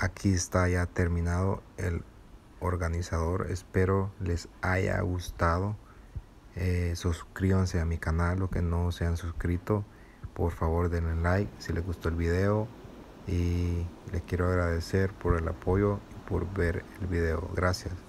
Aquí está ya terminado el organizador. Espero les haya gustado. Suscríbanse a mi canal, los que no se han suscrito. Por favor denle like si les gustó el video. Y les quiero agradecer por el apoyo y por ver el video. Gracias.